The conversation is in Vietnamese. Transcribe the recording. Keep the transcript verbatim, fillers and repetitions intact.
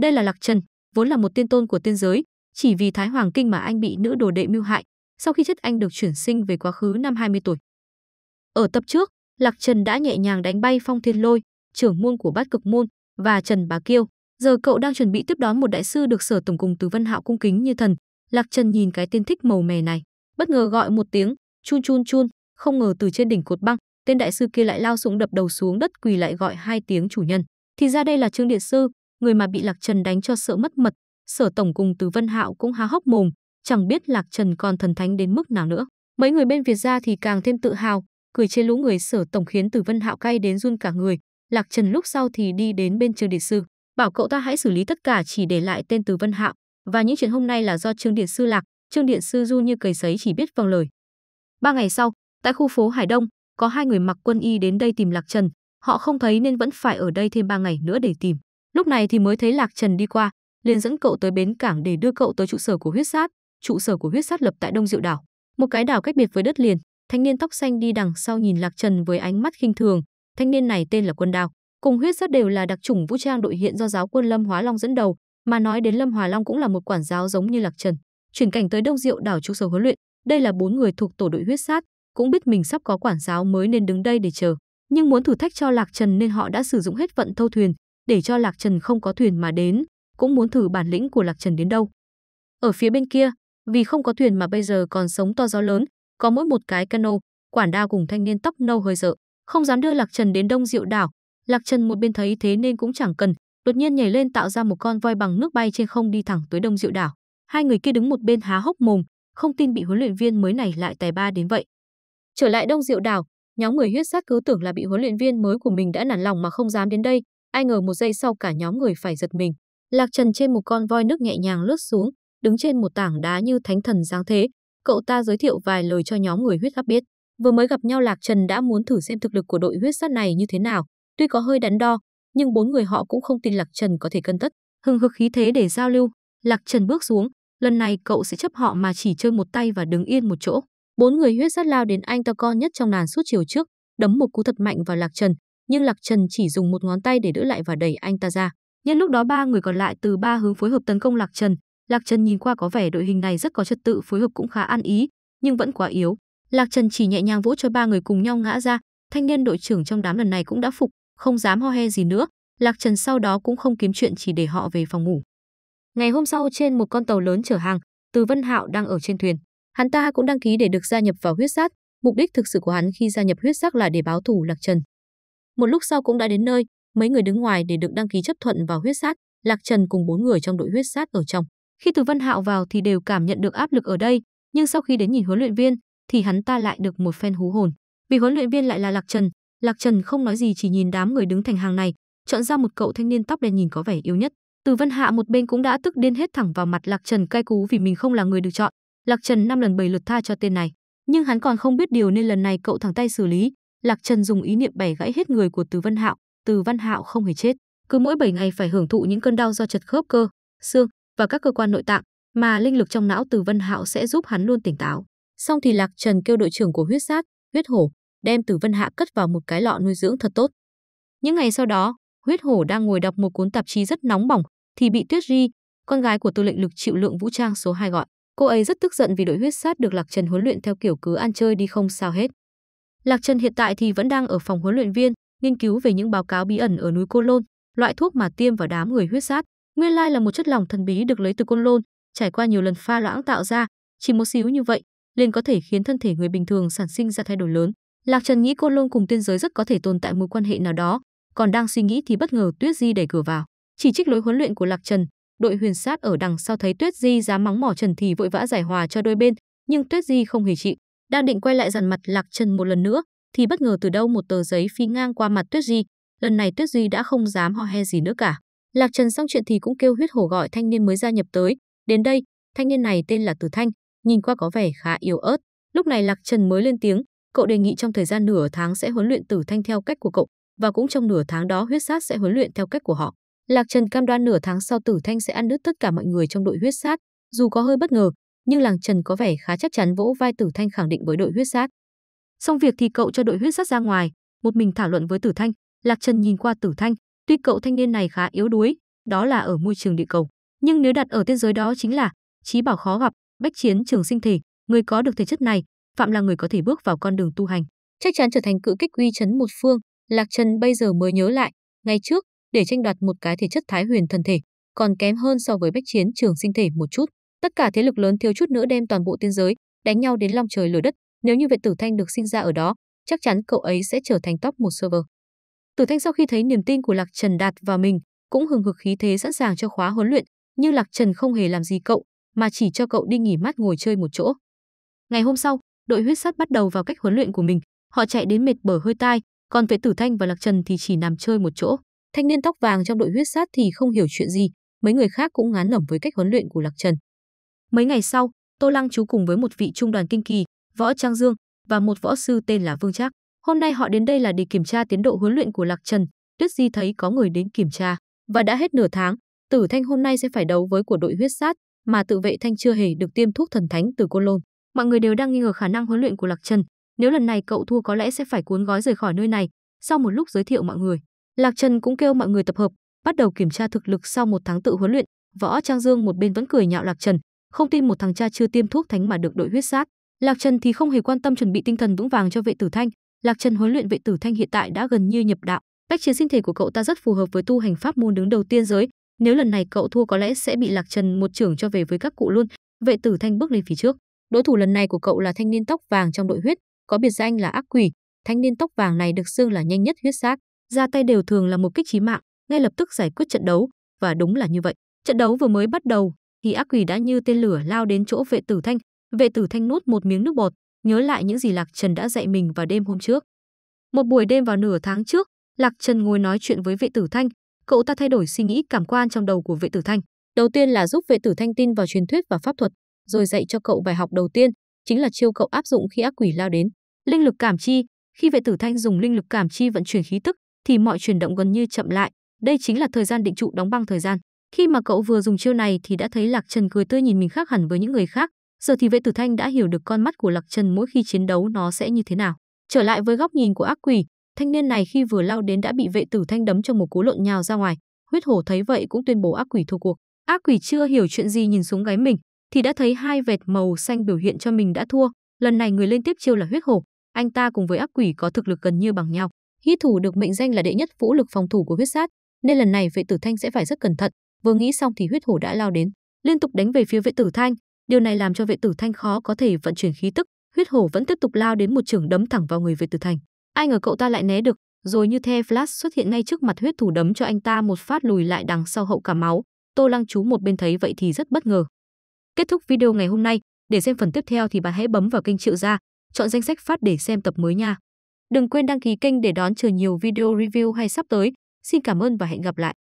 Đây là Lạc Trần, vốn là một tiên tôn của tiên giới, chỉ vì Thái Hoàng Kinh mà anh bị nữ đồ đệ mưu hại, sau khi chết anh được chuyển sinh về quá khứ năm hai mươi tuổi. Ở tập trước, Lạc Trần đã nhẹ nhàng đánh bay Phong Thiên Lôi, trưởng môn của Bát Cực môn và Trần Bá Kiêu, giờ cậu đang chuẩn bị tiếp đón một đại sư được Sở Tổng cùng Từ Vân Hạo cung kính như thần. Lạc Trần nhìn cái tên thích màu mè này, bất ngờ gọi một tiếng, chun chun chun, không ngờ từ trên đỉnh cột băng, tên đại sư kia lại lao xuống đập đầu xuống đất quỳ lại gọi hai tiếng chủ nhân. Thì ra đây là Trương Điện Sư, người mà bị Lạc Trần đánh cho sợ mất mật. Sở Tổng cùng Từ Vân Hạo cũng há hốc mồm, chẳng biết Lạc Trần còn thần thánh đến mức nào nữa. Mấy người bên Việt gia thì càng thêm tự hào, cười chê lũ người Sở Tổng khiến Từ Vân Hạo cay đến run cả người. Lạc Trần lúc sau thì đi đến bên Trương Điện Sư, bảo cậu ta hãy xử lý tất cả chỉ để lại tên Từ Vân Hạo, và những chuyện hôm nay là do Trương Điện Sư. Lạc Trương Điện Sư du như cầy sấy chỉ biết vâng lời. Ba ngày sau, tại khu phố Hải Đông, có hai người mặc quân y đến đây tìm Lạc Trần, họ không thấy nên vẫn phải ở đây thêm ba ngày nữa để tìm. Lúc này thì mới thấy Lạc Trần đi qua, liền dẫn cậu tới bến cảng để đưa cậu tới trụ sở của Huyết Sát. Trụ sở của Huyết Sát lập tại Đông Diệu Đảo, một cái đảo cách biệt với đất liền. Thanh niên tóc xanh đi đằng sau nhìn Lạc Trần với ánh mắt khinh thường. Thanh niên này tên là Quân Đào, cùng Huyết Sát đều là đặc chủng vũ trang đội hiện do giáo quân Lâm Hóa Long dẫn đầu, mà nói đến Lâm Hóa Long cũng là một quản giáo giống như Lạc Trần. Chuyển cảnh tới Đông Diệu Đảo trụ sở huấn luyện, đây là bốn người thuộc tổ đội Huyết Sát, cũng biết mình sắp có quản giáo mới nên đứng đây để chờ, nhưng muốn thử thách cho Lạc Trần nên họ đã sử dụng hết vận thâu thuyền, để cho Lạc Trần không có thuyền mà đến, cũng muốn thử bản lĩnh của Lạc Trần đến đâu. Ở phía bên kia, vì không có thuyền mà bây giờ còn sống to gió lớn, có mỗi một cái cano, quản đao cùng thanh niên tóc nâu hơi sợ, không dám đưa Lạc Trần đến Đông Diệu Đảo. Lạc Trần một bên thấy thế nên cũng chẳng cần, đột nhiên nhảy lên tạo ra một con voi bằng nước bay trên không đi thẳng tới Đông Diệu Đảo. Hai người kia đứng một bên há hốc mồm, không tin bị huấn luyện viên mới này lại tài ba đến vậy. Trở lại Đông Diệu Đảo, nhóm người Huyết Sát cứ tưởng là bị huấn luyện viên mới của mình đã nản lòng mà không dám đến đây, ai ngờ một giây sau cả nhóm người phải giật mình. Lạc Trần trên một con voi nước nhẹ nhàng lướt xuống, đứng trên một tảng đá như thánh thần giáng thế, cậu ta giới thiệu vài lời cho nhóm người Huyết Sát biết. Vừa mới gặp nhau Lạc Trần đã muốn thử xem thực lực của đội Huyết Sát này như thế nào, tuy có hơi đắn đo, nhưng bốn người họ cũng không tin Lạc Trần có thể cân tất. Hừng hực khí thế để giao lưu, Lạc Trần bước xuống, lần này cậu sẽ chấp họ mà chỉ chơi một tay và đứng yên một chỗ. Bốn người Huyết Sát lao đến, anh to con nhất trong làn suốt chiều trước, đấm một cú thật mạnh vào Lạc Trần, nhưng Lạc Trần chỉ dùng một ngón tay để đỡ lại và đẩy anh ta ra. Nhân lúc đó ba người còn lại từ ba hướng phối hợp tấn công Lạc Trần. Lạc Trần nhìn qua có vẻ đội hình này rất có trật tự, phối hợp cũng khá ăn ý, nhưng vẫn quá yếu. Lạc Trần chỉ nhẹ nhàng vỗ cho ba người cùng nhau ngã ra. Thanh niên đội trưởng trong đám lần này cũng đã phục, không dám ho he gì nữa. Lạc Trần sau đó cũng không kiếm chuyện, chỉ để họ về phòng ngủ. Ngày hôm sau, trên một con tàu lớn chở hàng, Từ Vân Hạo đang ở trên thuyền. Hắn ta cũng đăng ký để được gia nhập vào Huyết Sát. Mục đích thực sự của hắn khi gia nhập Huyết Sát là để báo thù Lạc Trần. Một lúc sau cũng đã đến nơi, mấy người đứng ngoài để được đăng ký chấp thuận vào Huyết Sát. Lạc Trần cùng bốn người trong đội Huyết Sát ở trong. Khi Từ Vân Hạo vào thì đều cảm nhận được áp lực ở đây, nhưng sau khi đến nhìn huấn luyện viên thì hắn ta lại được một phen hú hồn. Vì huấn luyện viên lại là Lạc Trần, Lạc Trần không nói gì, chỉ nhìn đám người đứng thành hàng này, chọn ra một cậu thanh niên tóc đen nhìn có vẻ yếu nhất. Từ Vân Hạo một bên cũng đã tức điên, hết thẳng vào mặt Lạc Trần cay cú vì mình không là người được chọn. Lạc Trần năm lần bảy lượt tha cho tên này, nhưng hắn còn không biết điều nên lần này cậu thẳng tay xử lý. Lạc Trần dùng ý niệm bẻ gãy hết người của Từ Vân Hạo. Từ Vân Hạo không hề chết, cứ mỗi bảy ngày phải hưởng thụ những cơn đau do trật khớp cơ, xương và các cơ quan nội tạng, mà linh lực trong não Từ Vân Hạo sẽ giúp hắn luôn tỉnh táo. Xong thì Lạc Trần kêu đội trưởng của Huyết Sát, Huyết Hổ, đem Từ Vân Hạo cất vào một cái lọ nuôi dưỡng thật tốt. Những ngày sau đó, Huyết Hổ đang ngồi đọc một cuốn tạp chí rất nóng bỏng thì bị Tuyết Di, con gái của tư lệnh lực chịu lượng vũ trang số hai gọi. Cô ấy rất tức giận vì đội Huyết Sát được Lạc Trần huấn luyện theo kiểu cứ ăn chơi đi không sao hết. Lạc Trần hiện tại thì vẫn đang ở phòng huấn luyện viên, nghiên cứu về những báo cáo bí ẩn ở núi Côn Lôn, loại thuốc mà tiêm vào đám người Huyết Sát. Nguyên lai là một chất lỏng thần bí được lấy từ Côn Lôn, trải qua nhiều lần pha loãng tạo ra, chỉ một xíu như vậy liền có thể khiến thân thể người bình thường sản sinh ra thay đổi lớn. Lạc Trần nghĩ Côn Lôn cùng tiên giới rất có thể tồn tại mối quan hệ nào đó, còn đang suy nghĩ thì bất ngờ Tuyết Di đẩy cửa vào, chỉ trích lối huấn luyện của Lạc Trần. Đội Huyền Sát ở đằng sau thấy Tuyết Di dám mắng mỏ Trần thì vội vã giải hòa cho đôi bên, nhưng Tuyết Di không hề chịu, đang định quay lại dằn mặt Lạc Trần một lần nữa thì bất ngờ từ đâu một tờ giấy phi ngang qua mặt Tuyết Di. Lần này Tuyết Di đã không dám ho he gì nữa cả. Lạc Trần xong chuyện thì cũng kêu Huyết Hổ gọi thanh niên mới gia nhập tới. Đến đây, thanh niên này tên là Tử Thanh, nhìn qua có vẻ khá yếu ớt. Lúc này Lạc Trần mới lên tiếng, cậu đề nghị trong thời gian nửa tháng sẽ huấn luyện Tử Thanh theo cách của cậu, và cũng trong nửa tháng đó Huyết Sát sẽ huấn luyện theo cách của họ. Lạc Trần cam đoan nửa tháng sau Tử Thanh sẽ ăn đứt tất cả mọi người trong đội Huyết Sát. Dù có hơi bất ngờ, nhưng Lạc Trần có vẻ khá chắc chắn vỗ vai Tử Thanh khẳng định với đội Huyết Sát. Xong việc thì cậu cho đội Huyết Sát ra ngoài, một mình thảo luận với Tử Thanh. Lạc Trần nhìn qua Tử Thanh, tuy cậu thanh niên này khá yếu đuối, đó là ở môi trường địa cầu, nhưng nếu đặt ở tiên giới đó chính là chí bảo khó gặp, bách chiến trường sinh thể, người có được thể chất này, phạm là người có thể bước vào con đường tu hành, chắc chắn trở thành cự kích uy chấn một phương. Lạc Trần bây giờ mới nhớ lại, ngày trước để tranh đoạt một cái thể chất Thái Huyền thần thể, còn kém hơn so với bách chiến trường sinh thể một chút. Tất cả thế lực lớn thiếu chút nữa đem toàn bộ tiên giới đánh nhau đến long trời lở đất. Nếu như Vệ Tử Thanh được sinh ra ở đó, chắc chắn cậu ấy sẽ trở thành top một server. Tử Thanh sau khi thấy niềm tin của Lạc Trần đạt vào mình, cũng hừng hực khí thế sẵn sàng cho khóa huấn luyện, nhưng Lạc Trần không hề làm gì cậu, mà chỉ cho cậu đi nghỉ mát ngồi chơi một chỗ. Ngày hôm sau, đội Huyết Sát bắt đầu vào cách huấn luyện của mình, họ chạy đến mệt bở hơi tai, còn Vệ Tử Thanh và Lạc Trần thì chỉ nằm chơi một chỗ. Thanh niên tóc vàng trong đội Huyết Sát thì không hiểu chuyện gì, mấy người khác cũng ngán ngẩm với cách huấn luyện của Lạc Trần. Mấy ngày sau, Tô Lăng Chú cùng với một vị trung đoàn kinh kỳ, Võ Trang Dương và một võ sư tên là Vương Trác. Hôm nay họ đến đây là để kiểm tra tiến độ huấn luyện của Lạc Trần. Tuyết Di thấy có người đến kiểm tra và đã hết nửa tháng, Tử Thanh hôm nay sẽ phải đấu với của đội Huyết Sát, mà Tự Vệ Thanh chưa hề được tiêm thuốc thần thánh từ Côn Lôn. Mọi người đều đang nghi ngờ khả năng huấn luyện của Lạc Trần, nếu lần này cậu thua có lẽ sẽ phải cuốn gói rời khỏi nơi này. Sau một lúc giới thiệu mọi người, Lạc Trần cũng kêu mọi người tập hợp, bắt đầu kiểm tra thực lực sau một tháng tự huấn luyện. Võ Trang Dương một bên vẫn cười nhạo Lạc Trần, không tin một thằng cha chưa tiêm thuốc thánh mà được đội Huyết Sát. Lạc Trần thì không hề quan tâm, chuẩn bị tinh thần vững vàng cho Vệ Tử Thanh. Lạc Trần huấn luyện Vệ Tử Thanh hiện tại đã gần như nhập đạo, cách chiến sinh thể của cậu ta rất phù hợp với tu hành pháp môn đứng đầu tiên giới. Nếu lần này cậu thua có lẽ sẽ bị Lạc Trần một chưởng cho về với các cụ luôn. Vệ Tử Thanh bước lên phía trước. Đối thủ lần này của cậu là thanh niên tóc vàng trong đội Huyết, có biệt danh là Ác Quỷ. Thanh niên tóc vàng này được xưng là nhanh nhất Huyết Sát, ra tay đều thường là một kích chí mạng, ngay lập tức giải quyết trận đấu, và đúng là như vậy. Trận đấu vừa mới bắt đầu thì Ác Quỷ đã như tên lửa lao đến chỗ Vệ Tử Thanh. Vệ Tử Thanh nuốt một miếng nước bọt, nhớ lại những gì Lạc Trần đã dạy mình vào đêm hôm trước. Một buổi đêm vào nửa tháng trước, Lạc Trần ngồi nói chuyện với Vệ Tử Thanh, cậu ta thay đổi suy nghĩ cảm quan trong đầu của Vệ Tử Thanh. Đầu tiên là giúp Vệ Tử Thanh tin vào truyền thuyết và pháp thuật, rồi dạy cho cậu bài học đầu tiên, chính là chiêu cậu áp dụng khi Ác Quỷ lao đến, linh lực cảm chi. Khi Vệ Tử Thanh dùng linh lực cảm chi vận chuyển khí tức, thì mọi chuyển động gần như chậm lại. Đây chính là thời gian định trụ, đóng băng thời gian. Khi mà cậu vừa dùng chiêu này thì đã thấy Lạc Trần cười tươi nhìn mình khác hẳn với những người khác. Giờ thì Vệ Tử Thanh đã hiểu được con mắt của Lạc Trần mỗi khi chiến đấu nó sẽ như thế nào. Trở lại với góc nhìn của Ác Quỷ, thanh niên này khi vừa lao đến đã bị Vệ Tử Thanh đấm cho một cú lộn nhào ra ngoài. Huyết Hổ thấy vậy cũng tuyên bố Ác Quỷ thua cuộc. Ác Quỷ chưa hiểu chuyện gì, nhìn xuống gáy mình thì đã thấy hai vệt màu xanh biểu hiện cho mình đã thua. Lần này người lên tiếp chiêu là Huyết Hổ, anh ta cùng với Ác Quỷ có thực lực gần như bằng nhau. Hí thủ được mệnh danh là đệ nhất vũ lực phòng thủ của Huyết Sát, nên lần này Vệ Tử Thanh sẽ phải rất cẩn thận. Vừa nghĩ xong thì Huyết Hổ đã lao đến, liên tục đánh về phía Vệ Tử Thanh. Điều này làm cho Vệ Tử Thanh khó có thể vận chuyển khí tức. Huyết Hổ vẫn tiếp tục lao đến, một chưởng đấm thẳng vào người Vệ Tử Thanh. Ai ngờ cậu ta lại né được, rồi như the flash xuất hiện ngay trước mặt Huyết Thủ, đấm cho anh ta một phát lùi lại đằng sau hậu cả máu. Tô Lăng Chú một bên thấy vậy thì rất bất ngờ. Kết thúc video ngày hôm nay, để xem phần tiếp theo thì bạn hãy bấm vào kênh Triệu Gia, chọn danh sách phát để xem tập mới nha. Đừng quên đăng ký kênh để đón chờ nhiều video review hay sắp tới. Xin cảm ơn và hẹn gặp lại.